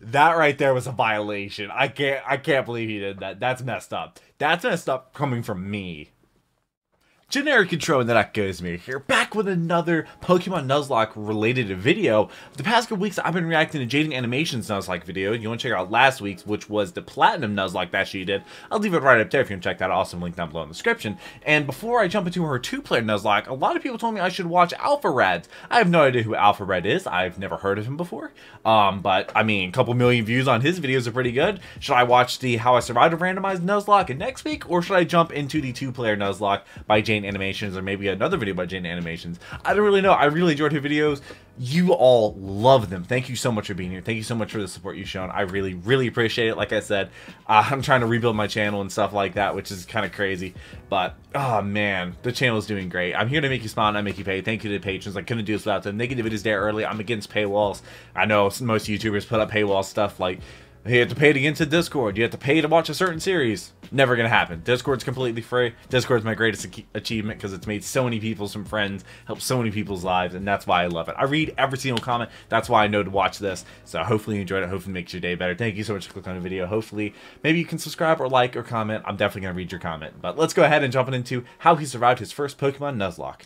That right there was a violation. I can't believe he did that. That's messed up. That's messed up coming from me. Generic Control and Nat Gozmir here, back with another Pokemon Nuzlocke related video. For the past couple weeks, I've been reacting to Jaiden Animations Nuzlocke video. You want to check out last week's, which was the Platinum Nuzlocke that she did. I'll leave it right up there if you want to check that awesome link down below in the description. And before I jump into her two-player Nuzlocke, a lot of people told me I should watch Alpharad. I have no idea who Alpharad is. I've never heard of him before. But I mean, a couple million views on his videos are pretty good. Should I watch the How I Survived a Randomized Nuzlocke next week, or should I jump into the two-player Nuzlocke by Jaiden Animations, or maybe another video by Jaiden Animations? I don't really know. I really enjoyed her videos. You all love them. Thank you so much for being here. Thank you so much for the support you've shown. I really, really appreciate it. Like I said, I'm trying to rebuild my channel and stuff like that, which is kind of crazy. But, oh man, the channel is doing great. I'm here to make you smile and I make you pay. Thank you to the patrons. I couldn't do this without them. They get the videos there early. I'm against paywalls. I know most YouTubers put up paywall stuff like, you have to pay to get into Discord. You have to pay to watch a certain series. Never gonna happen. Discord's completely free. Discord's my greatest achievement because it's made so many people some friends, helped so many people's lives, and that's why I love it. I read every single comment. That's why I know to watch this. So hopefully you enjoyed it. Hopefully it makes your day better. Thank you so much for clicking on the video. Hopefully, maybe you can subscribe or like or comment. I'm definitely gonna read your comment. But let's go ahead and jump into how he survived his first Pokemon Nuzlocke.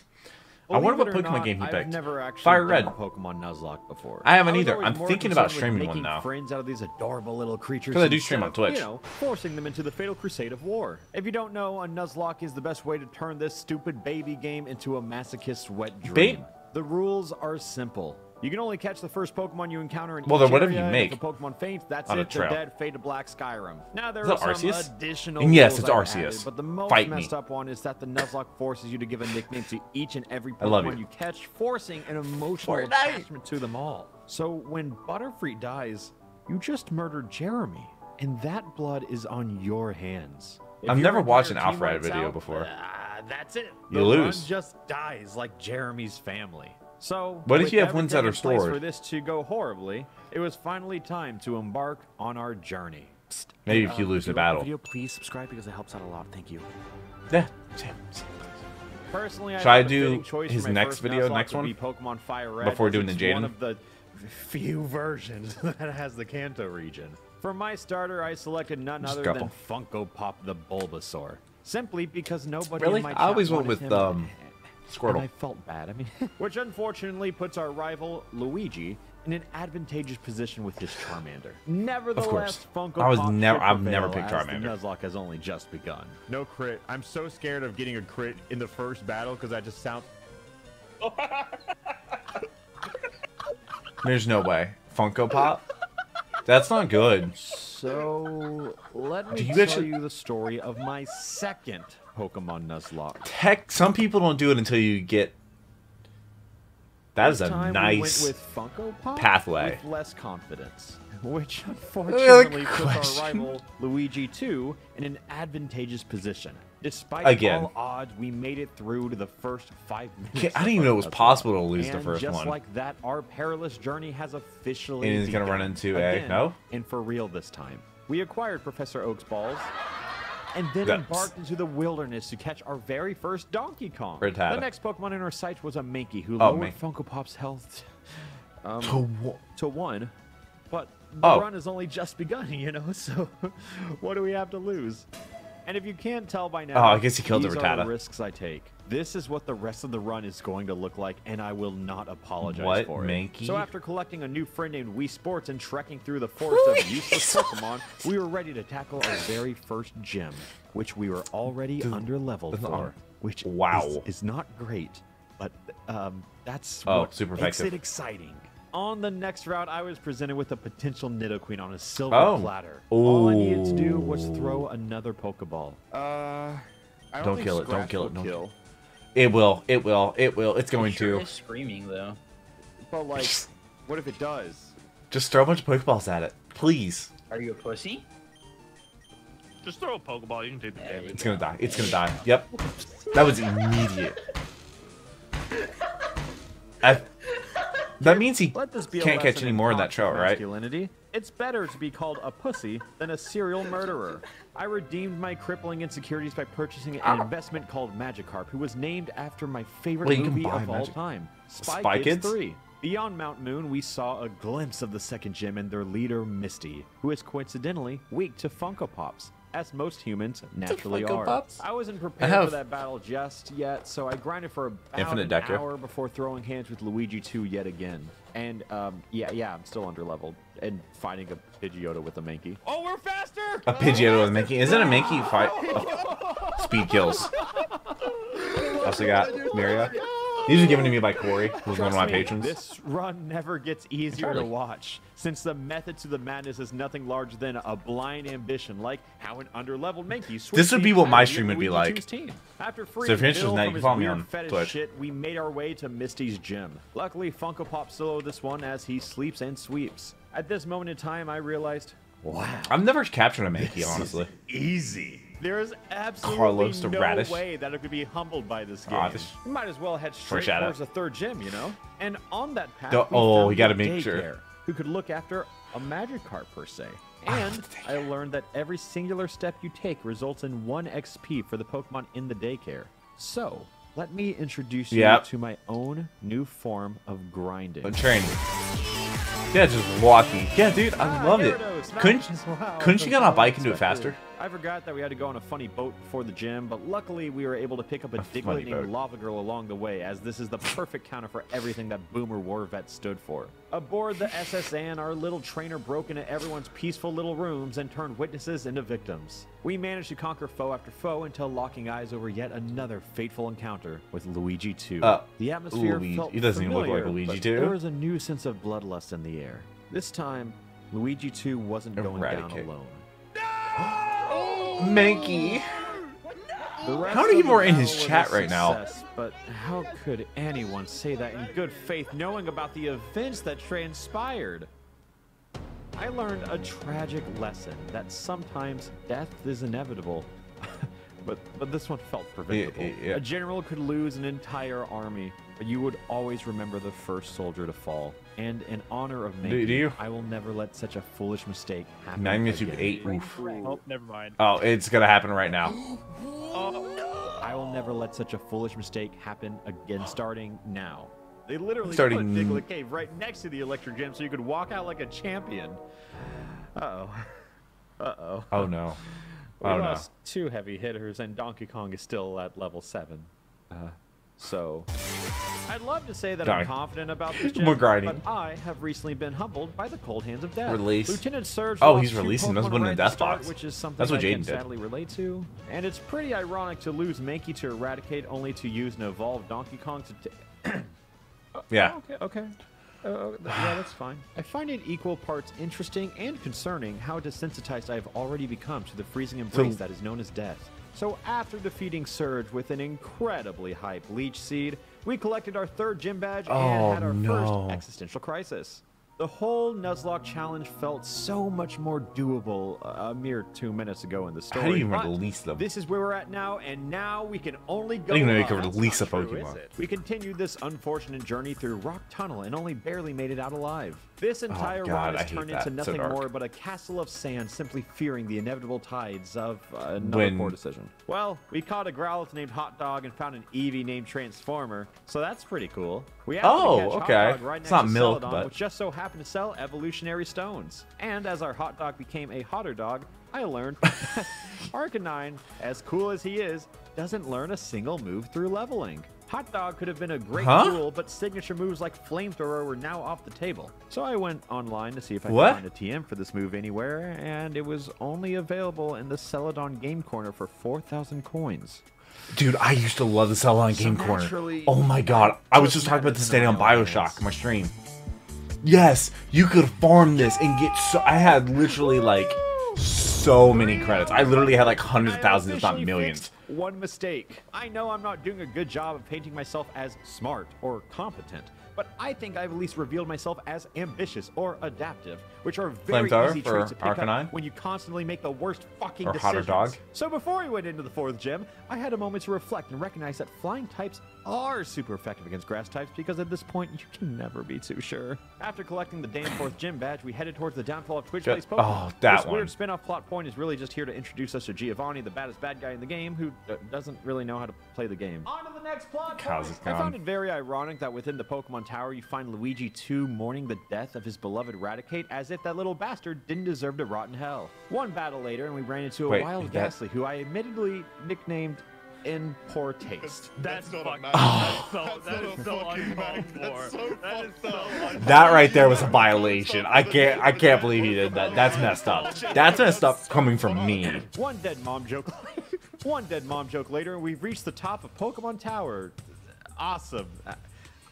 I wonder what Pokemon game he picked. Never Fire Red. Pokemon Nuzlocke before. I haven't either. I'm thinking about streaming one now. Friends out of these adorable little creatures. Because I do stream on Twitch. You know, forcing them into the fatal crusade of war. If you don't know, a Nuzlocke is the best way to turn this stupid baby game into a masochist's wet dream. The rules are simple. You can only catch the first Pokemon you encounter in each area. You make. If the Pokemon faints, that's it. They're dead. Fade to black. Skyrim. Now there are some additional. And yes, it's Arceus. But the most messed up one is that the Nuzlocke forces you to give a nickname to each and every Pokemon you catch, forcing an emotional attachment to them all. So when Butterfree dies, you just murdered Jeremy, and that blood is on your hands. I've never watched an Alpharad video before. That's it. You lose. Just dies like Jeremy's family. So, what if you have wins that are stored? For this to go horribly, it was finally time to embark on our journey. Maybe if you lose the battle. Video, please subscribe because it helps out a lot. Thank you. Yeah. Personally, should I do his next video, next one? Pokemon Fire Red, before doing the Jaiden? One of the few versions that has the Kanto region. For my starter, I selected none other than Funko Pop the Bulbasaur. Simply because nobody in my chat I always went with him. Squirtle. And I felt bad. I mean, which unfortunately puts our rival Luigi in an advantageous position with his Charmander. Nevertheless, Funko I've never picked Charmander. Nuzlocke has only just begun. No crit. I'm so scared of getting a crit in the first battle because I just sound. There's no way. Funko Pop. That's not good. So let me tell you the story of my second Pokemon Nuzlocke. Heck, some people don't do it until you get. That is a nice pathway. With less confidence, which unfortunately put our rival Luigi 2 in an advantageous position. Despite all odds, we made it through to the first 5 minutes. I didn't even know it was possible to lose the first one. Just like that, our perilous journey has officially. And he's gonna run into a And for real this time, we acquired Professor Oak's balls. And then embarked into the wilderness to catch our very first Donkey Kong. Ritata. The next Pokemon in our sight was a Mankey who lowered Funko Pop's health to one. But the run has only just begun, you know, so what do we have to lose? And if you can't tell by now, I guess he killed the Ritata. These are the risks I take. This is what the rest of the run is going to look like, and I will not apologize for it. Mankey? So after collecting a new friend named Wii Sports and trekking through the forest of useless Pokemon, we were ready to tackle our very first gym, which we were already under-leveled for, which is not great, but that's what makes it exciting. On the next route, I was presented with a potential Nidoqueen on a silver platter. All I needed to do was throw another Pokeball. Don't kill it, don't kill it, don't kill it. It will. It will. It will. It's going to. It's screaming though. But like, what if it does? Just throw a bunch of Pokeballs at it, please. Are you a pussy? Just throw a Pokeball. You can take the damage. It's gonna die. It's gonna die. Yep. That was immediate. That means he can't catch any more in that show, right? It's better to be called a pussy than a serial murderer. I redeemed my crippling insecurities by purchasing an investment called Magikarp, who was named after my favorite movie of all time, Spike Kids 3. Beyond Mount Moon, we saw a glimpse of the second gym and their leader, Misty, who is coincidentally weak to Funko Pops, as most humans naturally are. Pops? I wasn't prepared for that battle just yet, so I grinded for about an hour before throwing hands with Luigi 2 yet again. And yeah, I'm still underleveled and fighting a Pidgeotto with a Mankey. Oh, we're faster! A Pidgeotto with a Mankey? Isn't a Mankey fight? Oh. Speed kills. Also got Mario. These are given to me by Corey, who's one of my patrons. This run never gets easier to watch, since the method to the madness is nothing larger than a blind ambition, like how an underleveled Mankey switches. This would be what my stream would be like. After free, so if you're interested in that, you can follow me on Twitch. We made our way to Misty's gym. Luckily, Funko Pop soloed this one as he sleeps and sweeps. At this moment in time, I realized, wow, I've never captured a Mankey, honestly. Easy. There is absolutely no way that it could be humbled by this game. You might as well head straight towards the third gym, you know? And on that path, we got to make sure who could look after a Magikarp, per se. And I learned that every singular step you take results in 1 XP for the Pokemon in the daycare. So, let me introduce you to my own new form of grinding. Training. Yeah, just walking. Yeah, dude, I love it. Couldn't you get on a bike and do it faster? I forgot that we had to go on a funny boat before the gym, but luckily we were able to pick up a Diglett named Lava Girl along the way, as this is the perfect counter for everything that Boomer War Vet stood for. Aboard the SSN, our little trainer broke into everyone's peaceful little rooms and turned witnesses into victims. We managed to conquer foe after foe until locking eyes over yet another fateful encounter with Luigi 2. The atmosphere felt familiar, but there was a new sense of bloodlust in the air. This time, Luigi 2 wasn't going down alone. No! Mankey. How many more in his chat right now? But how could anyone say that in good faith, knowing about the events that transpired? I learned a tragic lesson that sometimes death is inevitable, but this one felt preventable. A general could lose an entire army, but you would always remember the first soldier to fall. And in honor of Mankey, I will never let such a foolish mistake happen. Oh, never mind. Oh, it's gonna happen right now. I will never let such a foolish mistake happen again. Starting now, they literally put Diglett Cave right next to the electric gym, so you could walk out like a champion. Oh no. We lost 2 heavy hitters, and Donkey Kong is still at level 7. So, I'd love to say that I'm confident about this gym, but I have recently been humbled by the cold hands of death. Lieutenant Surge those wouldn't in death box. Which is something I can sadly relate to. And it's pretty ironic to lose Mankey to eradicate, only to use an evolved Donkey Kong to... yeah, that's fine. I find it equal parts interesting and concerning how desensitized I have already become to the freezing embrace that is known as death. So after defeating Surge with an incredibly hype Leech Seed, we collected our 3rd gym badge and had our first existential crisis. The whole Nuzlocke challenge felt so much more doable a mere 2 minutes ago in the story. How do you release them? This is where we're at now, and now we can only go. I didn't even know you could release a Pokemon. We continued this unfortunate journey through Rock Tunnel and only barely made it out alive. This entire ride has turned into nothing more but a castle of sand, simply fearing the inevitable tides of another poor decision. Well, we caught a Growlithe named Hot Dog and found an Eevee named Transformer, so that's pretty cool. We Hot Dog right next to Celadon, which just so happened to sell evolutionary stones. And as our Hot Dog became a hotter dog, I learned Arcanine, as cool as he is, doesn't learn a single move through leveling. Hot Dog could have been a great tool, but signature moves like Flamethrower were now off the table. So I went online to see if I could find a TM for this move anywhere, and it was only available in the Celadon Game Corner for 4,000 coins. Dude, I used to love the Celadon Game Corner. Oh my god, I was just talking about this today on Bioshock, my stream. Yes, you could farm this and get so... I had literally like so many credits. I literally had like hundreds of thousands, if not millions. One mistake. I know I'm not doing a good job of painting myself as smart or competent, but I think I've at least revealed myself as ambitious or adaptive, which are very easy traits to pick up when you constantly make the worst fucking decisions. So before we went into the 4th gym, I had a moment to reflect and recognize that flying types are super effective against grass types, because at this point, you can never be too sure. After collecting the damn 4th gym badge, we headed towards the downfall of Twitch Plays Pokemon. This weird spin-off plot point is really just here to introduce us to Giovanni, the baddest bad guy in the game, who doesn't really know how to play the game. On to the next plot point! I found it very ironic that within the Pokemon Tower, you find Luigi 2 mourning the death of his beloved Raticate as if that little bastard didn't deserve to rot in hell. One battle later, and we ran into a wild Ghastly who I admittedly nicknamed in poor taste. That's so that right there was a violation. I can't believe he did that. That's messed up. That's messed up coming from me. One dead mom joke later, and we've reached the top of Pokemon Tower. Awesome.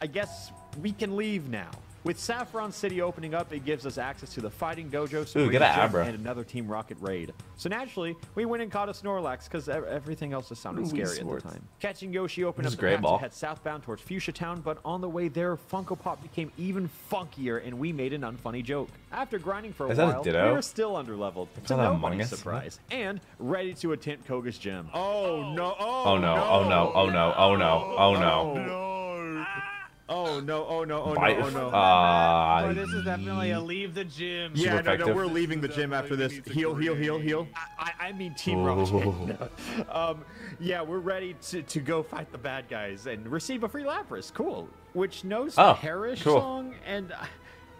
I guess we can leave now. With Saffron City opening up, it gives us access to the Fighting Dojo, Spree, and another Team Rocket raid. So naturally, we went and caught a Snorlax because everything else was sounding scary at the time. Catching Yoshi opened up the path to head southbound towards Fuchsia Town, but on the way there, Funko Pop became even funkier, and we made an unfunny joke. After grinding for a while, we were still underleveled, to nobody's surprise, and ready to attempt Koga's gym. Oh no! Oh no! Oh no! Oh no! Oh no! Oh no! Oh no! Oh no! Oh no! Oh no! So this is definitely a leave the gym. Yeah, no, we're leaving the gym after this. Heal, heal, heal, heal. I mean Team Rocket. Yeah, we're ready to go fight the bad guys and receive a free Lapras. Cool. Which knows Parrish song, and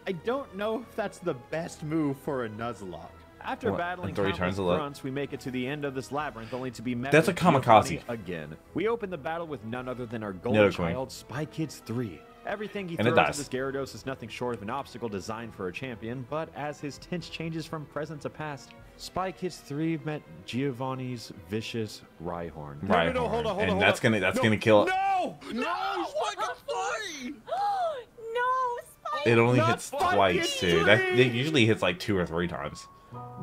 I don't know if that's the best move for a Nuzlocke. After battling countless grunts, we make it to the end of this labyrinth, only to be met with kamikaze again. We open the battle with none other than our golden child, Spike Kids 3. Everything he throws at this Gyarados is nothing short of an obstacle designed for a champion, but as his tense changes from present to past, Spike Kids 3 met Giovanni's vicious Rhyhorn. And that's gonna kill it. No! No! Spike 3! No! Spike! It only hits twice, too. It usually hits like 2 or 3 times.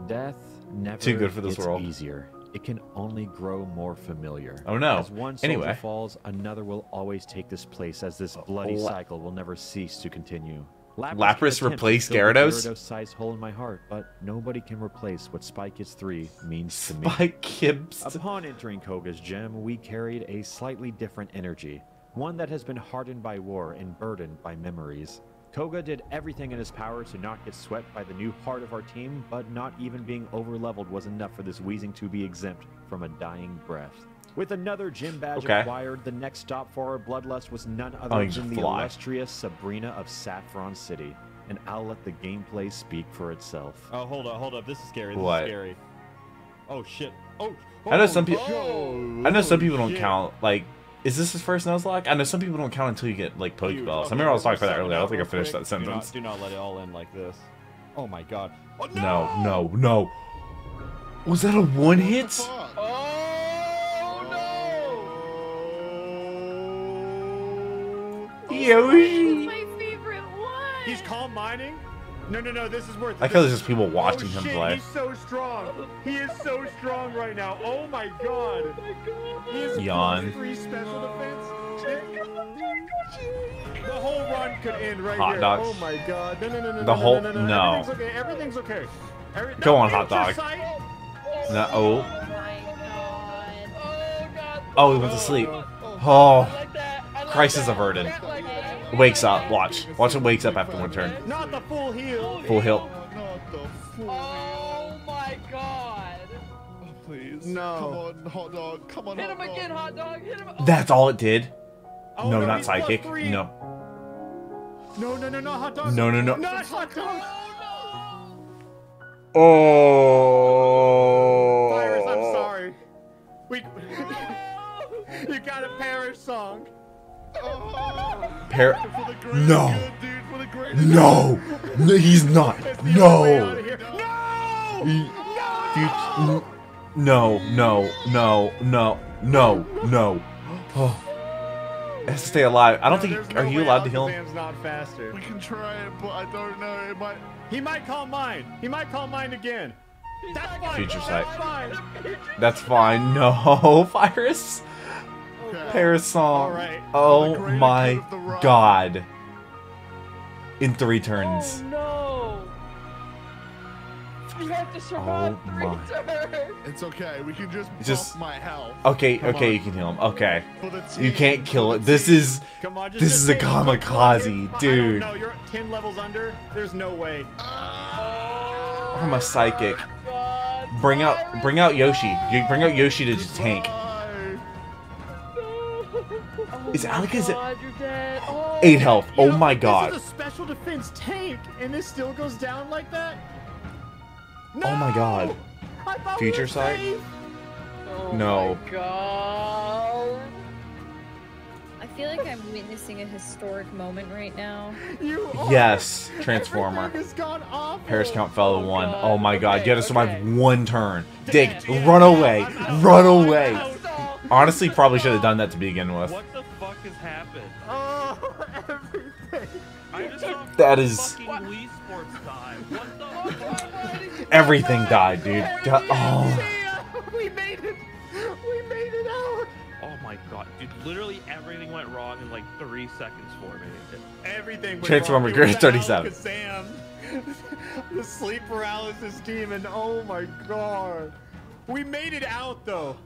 Death never gets easier. It can only grow more familiar. Oh no! As one soldier falls, another will always take this place, as this bloody cycle will never cease to continue. Lapras replaced Gyarados? Gyarados-sized hole in my heart, but nobody can replace what Spike Kids 3 means to me. Spike Kids. Upon entering Koga's gym, we carried a slightly different energy, one that has been hardened by war and burdened by memories. Koga did everything in his power to not get swept by the new heart of our team, but not even being overleveled was enough for this Weezing to be exempt from a dying breath. With another gym badge acquired, the next stop for our bloodlust was none other than the illustrious Sabrina of Saffron City. And I'll let the gameplay speak for itself. Oh, hold up, hold up. This is scary. This is scary. Oh, shit. Oh, I know some people. Oh, I know some people don't count, like... Is this his first Nuzlocke? I know some people don't count until you get, like, Pokeballs. I remember I was talking about that earlier. I don't think I finished that sentence. Do not let it all in like this. Oh my god. Oh, no! No, no, no. Was that a one hit? Oh no! Yoshi! This is my favorite one! He's calm mining? No, no, no, this is worth it. I feel there's just people watching him play. He's so strong. He is so strong right now. Oh my god. He is free special defense. The whole run could end right here. Oh my god. No, no, no, no. The whole no. Everything's okay. Go on, Hot Dog. No. Oh my god. Oh, he went to sleep. Oh. Crisis averted. Wakes up. Watch. Watch him wakes up after one turn. Not the full heal. Full heal. Oh my god. Oh, please. No. Come on, Hot Dog. Come on. Hit him again, Hot Dog. Hit him. That's all it did. Oh, no, not psychic. No. No, no, no, no, Hot Dog. No, no, no. Not Hot Dog. Oh. No. Oh. Virus, I'm sorry. We. You got a Parrish song. Oh. No. No. No, he's not. No. No. No. No. No. No. No. No. Oh. It has to stay alive. I don't think. Are you allowed to heal him? We can try it, but I don't know. He might call mine. He might call mine again. That's fine. Future sight. That's fine. No, virus. Parasol. Right. Oh my god. In 3 turns. Oh, no. We have to survive 3 turns. It's okay. We can just my health. Okay, okay, you can heal him. Okay. You can't kill it. This is this is a kamikaze, dude. No, you're 10 levels under. There's no way. I'm a psychic. Bring out Yoshi. Bring out Yoshi to just tank. Is Alakazam? Oh, 8 health. Oh my god. This is a special defense tank, and this still goes down like that? No! Oh my god. Future sight? Oh no. My god. I feel like I'm witnessing a historic moment right now. You are. Yes, Transformer. Paris Count Fellow 1. Oh my god, okay, Gyarados survived 1 turn. Dig, run away. Run away. Honestly, probably should have done that to begin with. What the fuck has happened? Oh, everything. I just saw that is Wii Sports time. What the fuck? Everything died, dude. Oh. We made it. We made it out. Oh my god, dude! Literally everything went wrong in like 3 seconds for me. Everything went Transformer Grade 37. Sam, the sleep paralysis demon. Oh my god. We made it out though.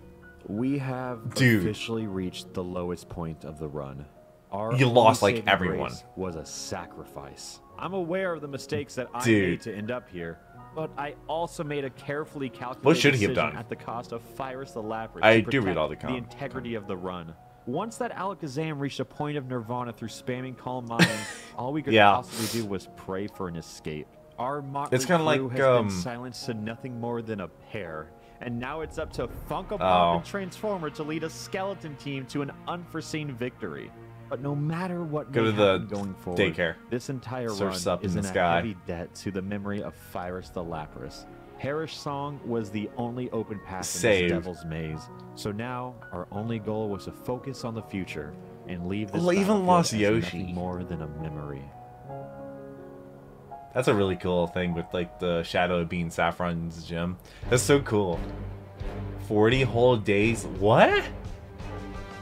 We have officially reached the lowest point of the run. Our you lost like everyone. Was a sacrifice. I'm aware of the mistakes that I made to end up here, but I also made a carefully calculated decision at the cost of Fyrus the Lapras. I do read all the comments. The integrity of the run. Once that Alakazam reached a point of nirvana through spamming Calm Mind, all we could possibly do was pray for an escape. Our motley crew has been silenced to nothing more than a pair. And now it's up to Funko Pop and Transformer to lead a skeleton team to an unforeseen victory. But no matter what may happen going forward, this entire run is in a heavy debt to the memory of Fyrus the Lapras. Parish Song was the only open path in this devil's maze. So now our only goal was to focus on the future and leave this nothing more than a memory. That's a really cool thing with like the shadow being Saffron's gym. That's so cool. 40 whole days? What?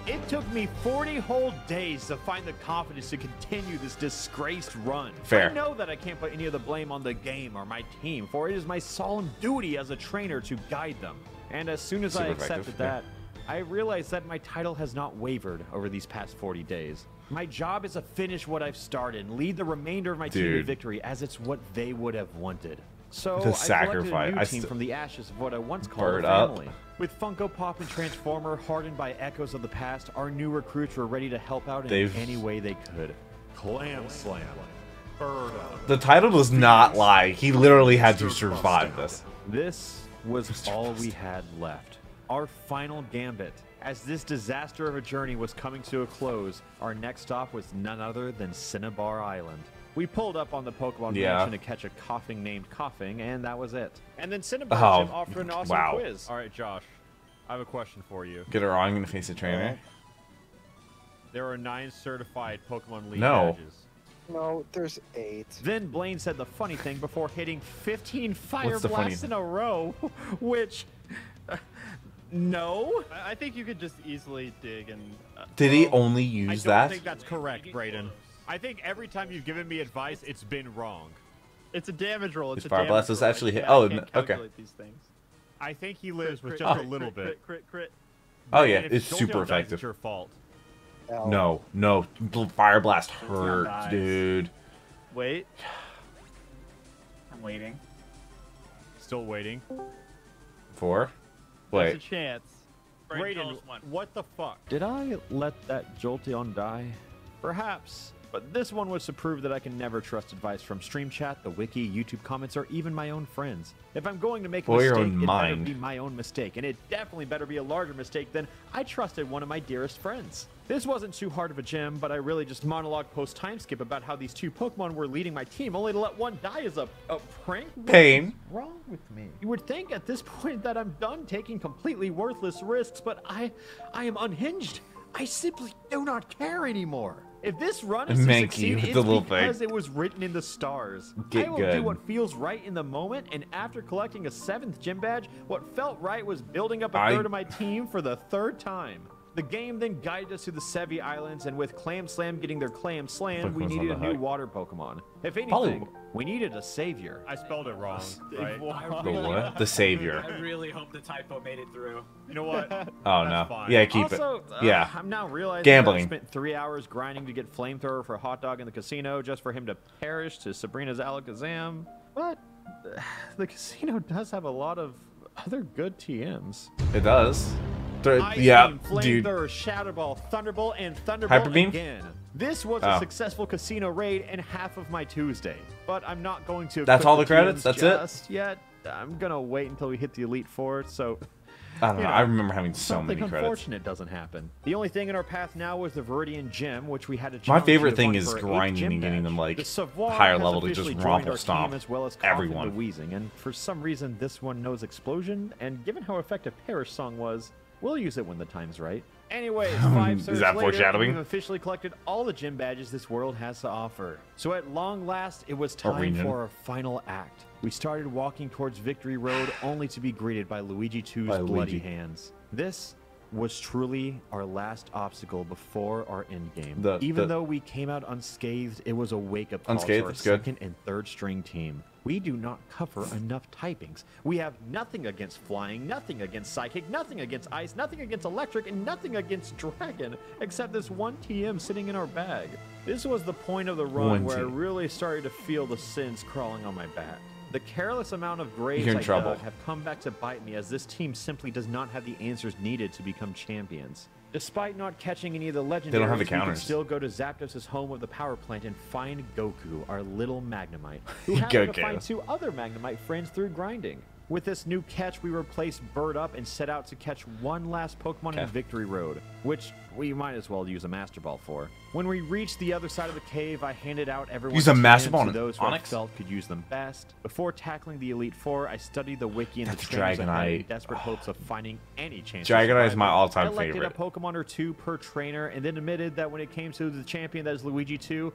It took me 40 whole days to find the confidence to continue this disgraced run. Fair. I know that I can't put any of the blame on the game or my team, for it is my solemn duty as a trainer to guide them. And as soon as I accepted that, I realized that my title has not wavered over these past 40 days. My job is to finish what I've started and lead the remainder of my team to victory, as it's what they would have wanted. So I selected a new team from the ashes of what I once called a family. With Funko Pop and Transformer hardened by echoes of the past, our new recruits were ready to help out in any way they could. Clam slam. Bird up. The title does not lie. He literally had to survive this. This was all we had left. Our final gambit. As this disaster of a journey was coming to a close, our next stop was none other than Cinnabar Island. We pulled up on the Pokemon Mansion to catch a Koffing named Koffing, and that was it. And then Cinnabar offered an awesome quiz. All right, Josh, I have a question for you. Get it wrong, I'm going to face a trainer. There are 9 certified Pokemon League badges. No, there's 8. Then Blaine said the funny thing before hitting 15 fire blasts in a row, which... No, I think you could just easily dig and. Did he only use that? I think that's correct, Brayden. I think every time you've given me advice, it's been wrong. It's a damage roll. It's a fire blast was actually hit. Oh, okay. These things. I think he lives with just a little bit. Crit. Oh yeah, it's super effective. It's your fault. No, no, fire blast hurts, dude. Wait. I'm waiting. Still waiting. 4. Wait. There's a chance. Brayden, what the fuck? Did I let that Jolteon die? Perhaps. But this one was to prove that I can never trust advice from stream chat, the wiki, YouTube comments, or even my own friends. If I'm going to make a mistake, it better be my own mistake, and it definitely better be a larger mistake than I trusted one of my dearest friends. This wasn't too hard of a gem, but I really just monologue post time skip about how these 2 Pokemon were leading my team, only to let one die as a prank. What's wrong with me? You would think at this point that I'm done taking completely worthless risks, but I am unhinged. I simply do not care anymore. If this run is to succeed, it's because it was written in the stars. I will do what feels right in the moment, and after collecting a 7th gym badge, what felt right was building up a third of my team for the 3rd time. The game then guided us to the Sevi Islands, and with Clam Slam getting their Clam Slam, we needed a new water Pokemon. If anything, we needed a savior. I spelled it wrong, right? The savior. I really hope the typo made it through. You know what? Oh, no. Fine. Yeah, keep it. Yeah. I'm now realizing I spent 3 hours grinding to get Flamethrower for Hot Dog in the casino just for him to perish to Sabrina's Alakazam. But the casino does have a lot of other good TMs. It does. Yeah, dude. Flame Thrower, Shadow Ball, Thunderbolt, and Thunderbolt again. This was a successful casino raid and half of my Tuesday, but I'm not going to. That's all the credits? That's just it? Yet. I'm going to wait until we hit the Elite Four, so... I don't know. I remember having so many credits. Unfortunate doesn't happen. The only thing in our path now was the Viridian Gym, which we had to. My favorite thing is grinding and getting them like higher level to just romple stomp as well as everyone. And for some reason, this one knows Explosion. And given how effective Parrish Song was, we'll use it when the time's right. Anyways, 5 searches later, we've officially collected all the gym badges this world has to offer. So at long last, it was time for our final act. We started walking towards Victory Road, only to be greeted by Luigi 2's bloody hands. This was truly our last obstacle before our endgame. Even though we came out unscathed, it was a wake-up call to our second and third string team. We do not cover enough typings. We have nothing against flying, nothing against psychic, nothing against ice, nothing against electric, and nothing against dragon, except this one TM sitting in our bag. This was the point of the run where I really started to feel the sins crawling on my back. The careless amount of grades I dug have come back to bite me, as this team simply does not have the answers needed to become champions. Despite not catching any of the legendaries, we can still go to Zapdos' home of the power plant and find Goku, our little Magnemite, who happened to find two other Magnemite friends through grinding. With this new catch, we replaced Bird Up and set out to catch one last Pokemon in Victory Road, which we might as well use a Master Ball for. When we reached the other side of the cave, I handed out everyone's to those who I felt could use them best. Before tackling the Elite Four, I studied the wiki and the trainers in desperate hopes of finding any chance. Dragonite is my all-time favorite. I elected a Pokemon or two per trainer, and then admitted that when it came to the champion that is Luigi 2,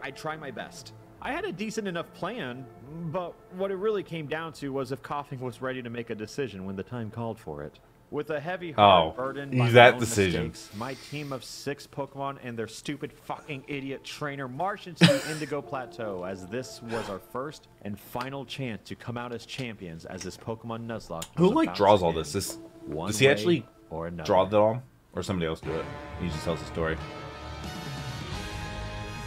I try my best. I had a decent enough plan, but what it really came down to was if Koffing was ready to make a decision when the time called for it. With a heavy heart burden by my own mistakes, my team of 6 Pokemon and their stupid fucking idiot trainer marched into the Indigo Plateau, as this was our first and final chance to come out as champions, as this Pokemon Nuzlocke. Who like draws all this? Does he actually draw it all, or somebody else do it? He just tells the story.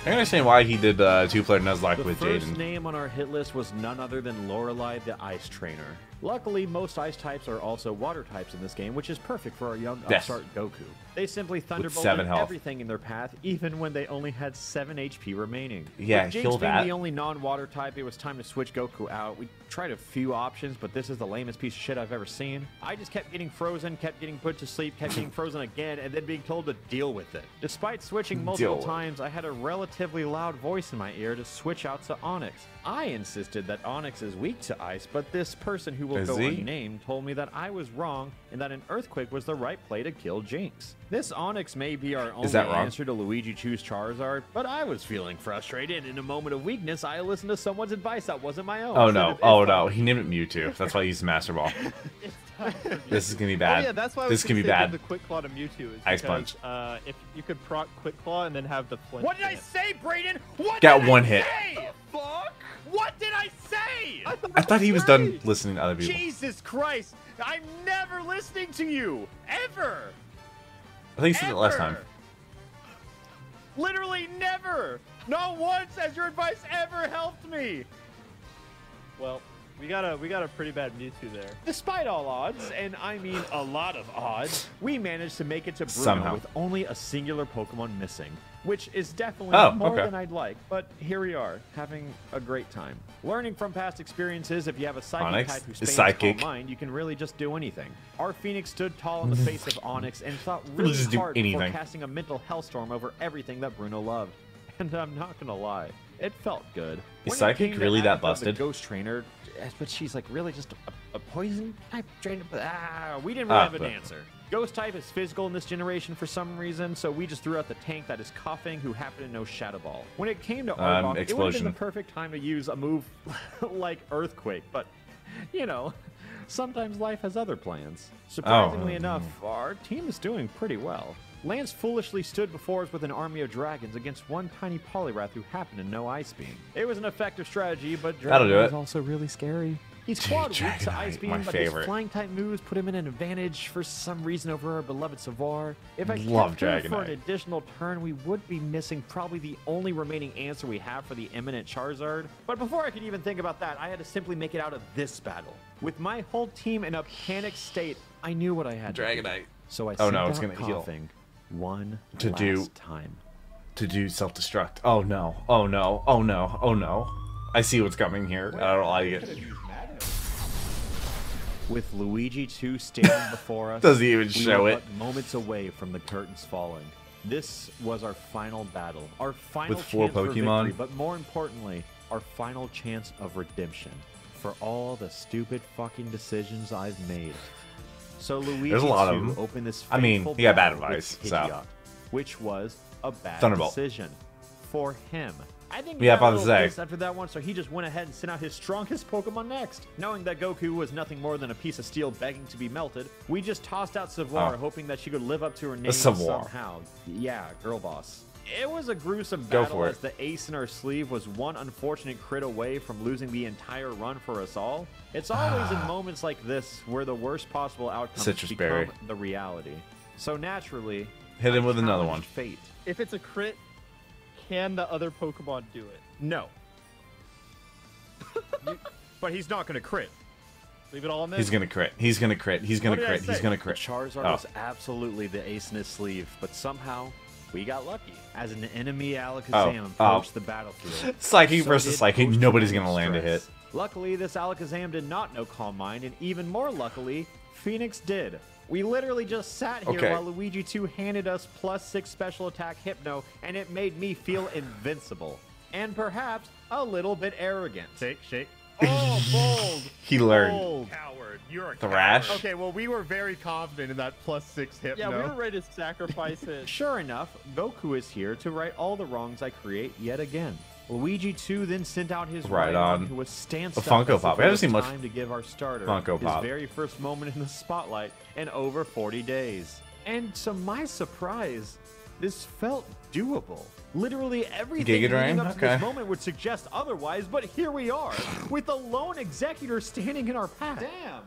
I understand why he did two-player Nuzlocke with Jaiden. The first name on our hit list was none other than Lorelei the Ice Trainer. Luckily, most ice types are also water types in this game, which is perfect for our young upstart Goku. They simply thunderbolted everything in their path, even when they only had 7 HP remaining. Yeah, with James being the only non-water type, it was time to switch Goku out. We tried a few options, but this is the lamest piece of shit I've ever seen. I just kept getting frozen, kept getting put to sleep, kept getting frozen again, and then being told to deal with it. Despite switching multiple times, I had a relatively loud voice in my ear to switch out to Onix. I insisted that Onix is weak to ice, but this person who will go unnamed told me that I was wrong and that an earthquake was the right play to kill Jinx. This Onix may be our only answer to Luigi 2's Charizard, but I was feeling frustrated. In a moment of weakness, I listened to someone's advice that wasn't my own. Oh no, oh no, he named it Mewtwo. That's why he's Master Ball. This is gonna be bad. Oh, yeah, that's why this can be bad. The quick claw to Mewtwo is Ice Punch. If you could proc quick claw and then have the flinch. What did I say, Brayden? What got did one I hit. Say? Fuck! What did I say? I thought he was done listening to other people. Jesus Christ! I'm never listening to you ever. I think he said it last time. Literally never. Not once has your advice ever helped me. Well. We got a pretty bad Mewtwo there. Despite all odds, and I mean a lot of odds, we managed to make it to Bruno with only a singular Pokemon missing, which is definitely more than I'd like, but here we are, having a great time. Learning from past experiences, if you have a psychic type who spans your mind, you can really just do anything. Our Phoenix stood tall in the face of Onix and thought really hard before casting a mental hellstorm over everything that Bruno loved. And I'm not gonna lie, it felt good. Is psychic really that busted? The ghost trainer, but she's like really just a poison type trainer. We didn't really have an answer. Ghost type is physical in this generation for some reason, so we just threw out the tank that is Koffing, who happened to know Shadow Ball. When it came to Arbok, it would have been the perfect time to use a move like Earthquake, but you know, sometimes life has other plans. Surprisingly enough, our team is doing pretty well. Lance foolishly stood before us with an army of dragons against one tiny Poliwrath who happened to know Ice Beam. It was an effective strategy, but Dragon was also really scary. He's quad weak to Ice Beam, but his flying type moves put him in an advantage for some reason over our beloved Savar. If I kept him for an additional turn, we would be missing probably the only remaining answer we have for the imminent Charizard. But before I could even think about that, I had to simply make it out of this battle. With my whole team in a panic state, I knew what I had to do. So I sent out Koffing. one last time. To do self-destruct. Oh no, oh no, oh no, oh no. I see what's coming here. I don't like it. With Luigi 2 standing before us, doesn't even show it. Moments away from the curtains falling. This was our final battle, our final with four Pokemon, victory, but more importantly, our final chance of redemption for all the stupid fucking decisions I've made. So Luigi, there's a lot of them. Opened this I mean, he got bad advice, Pidgeotto, which was a bad decision for him. I think we have on the after that one, so he just went ahead and sent out his strongest Pokemon next. Knowing that Goku was nothing more than a piece of steel begging to be melted, we just tossed out Savour, hoping that she could live up to her name somehow. Yeah, girl boss. It was a gruesome battle as the ace in our sleeve was one unfortunate crit away from losing the entire run for us all. It's always in moments like this where the worst possible outcomes become the reality. So naturally, hit him with another one. Fate. If it's a crit, can the other Pokemon do it? No. But he's not going to crit. Leave it all in there. He's going to crit. He's going to crit. He's going to crit. He's going to crit. Charizard was absolutely the ace in his sleeve, but somehow we got lucky. As an enemy Alakazam approached the battlefield. Psychic versus Psychic. Nobody's going to land a hit. Luckily, this Alakazam did not know Calm Mind, and even more luckily, Phoenix did. We literally just sat here while Luigi 2 handed us +6 special attack Hypno, and it made me feel invincible. And perhaps a little bit arrogant. Shake, shake. Oh, bold. He learned. Bold. Coward. You're a Thrash. Coward. Okay, well, we were very confident in that +6 Hypno. Yeah, we were ready to sacrifice it. Sure enough, Goku is here to right all the wrongs I create yet again. Luigi 2 then sent out his right on to a stance Funko Pop. We haven't seen much time to give our starter Funko Pop. His very first moment in the spotlight in over 40 days. And to my surprise, this felt doable. Literally everything leading up to this moment would suggest otherwise, but here we are with the lone executor standing in our path. Damn.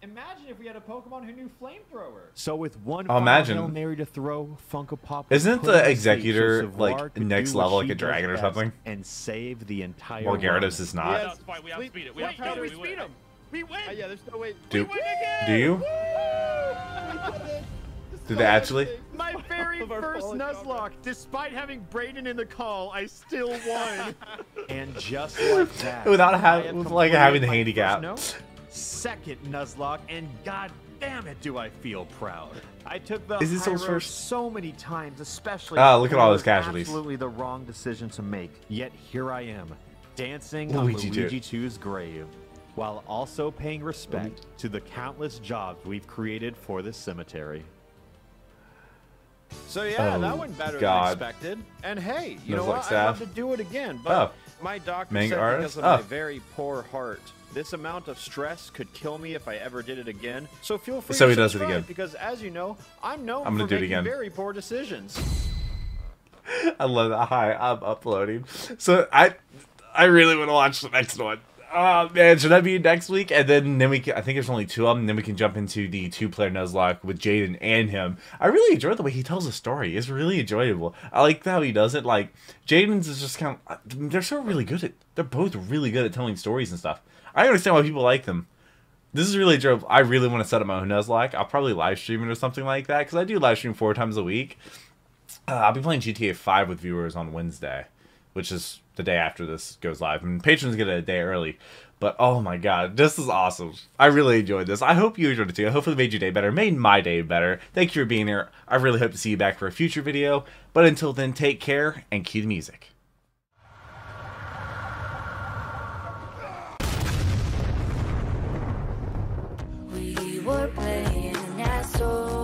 Imagine if we had a Pokemon who knew Flamethrower. So with one Hail Mary to throw, Funko Pop. Isn't the executor like next level, like a dragon or something? And save the entire. Well, Gyarados is not. Yeah, no, we outspeed it. We outspeed him. We win. Yeah, there's no way. We win again. Do you? Did they actually? My very first Nuzlocke, despite having Brayden in the call, I still won. And just like that, without having the handicap. Second Nuzlocke, and god damn it, do I feel proud. I took the high road so many times, especially look at all those casualties. Absolutely the wrong decision to make, yet here I am dancing on Luigi 2's grave while also paying respect to the countless jobs we've created for this cemetery. So yeah, that went better than expected. And hey, you know what, I'd love to do it again, but my doctor said because of my very poor heart, this amount of stress could kill me if I ever did it again. So feel free to try it again. Because as you know, I'm known for making very poor decisions. I love that. Hi, I'm uploading. So I really want to watch the next one. Oh man, should that be next week? And then we can, I think there's only two of them. And then we can jump into the 2-player Nuzlocke with Jaiden and him. I really enjoy the way he tells the story. It's really enjoyable. I like how he does it. Like Jaiden's is just kind of, they're so really good at. They're both really good at telling stories and stuff. I understand why people like them. This is really enjoyable. I really want to set up my own Nuzlocke. I'll probably live stream it or something like that because I do live stream 4 times a week. I'll be playing GTA 5 with viewers on Wednesday, which is the day after this goes live. I mean, patrons get it a day early, but oh my god, this is awesome. I really enjoyed this. I hope you enjoyed it too. I hope it made your day better, made my day better. Thank you for being here. I really hope to see you back for a future video, but until then, take care and cue the music. We were playing an asshole.